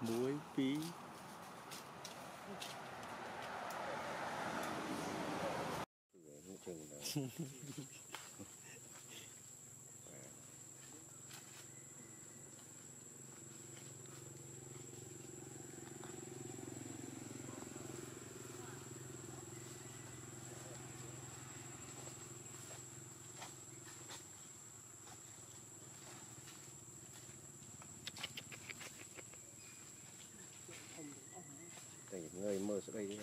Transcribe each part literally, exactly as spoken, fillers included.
muối, bí. Để người mơ sẽ đây đi.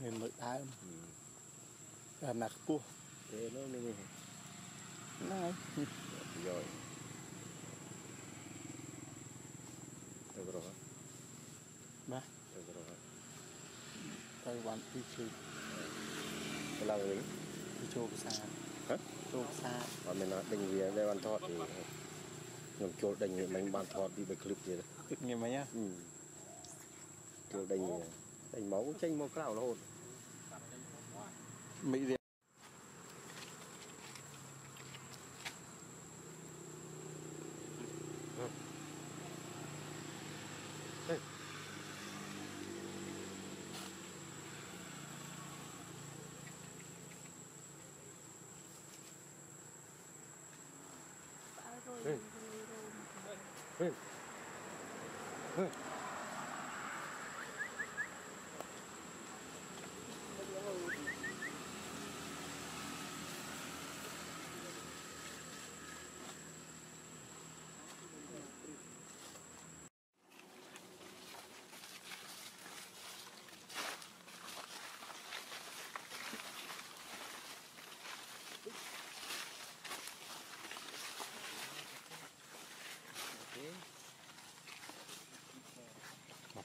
Người mơ ai không? Ừ. Làm nạc cua. Thế nó đi. Nói. Rồi. Được rồi. Ba. Được rồi. Tôi bán đi chứ. Cái là gì? Cái chô xa. Hả? Chô xa. Và mình nói đành vì đây bán thọt thì nhóm chô đành vì mình bán thọt đi bởi clip gì đó. Tức nghiêm mấy nhá? Ừ. Kiểu đánh, đánh máu chanh máu cào là hồn. Mỹ gì? Đây. Đây. Đây. Đây. Mặt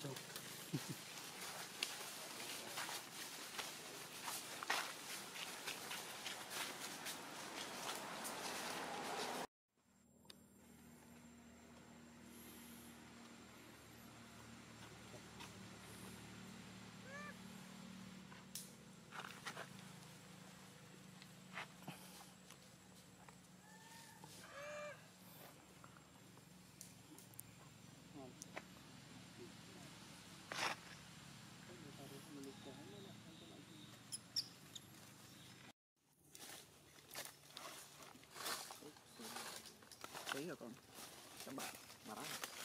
trâu. Đấy rồi con, các bạn, bà đã.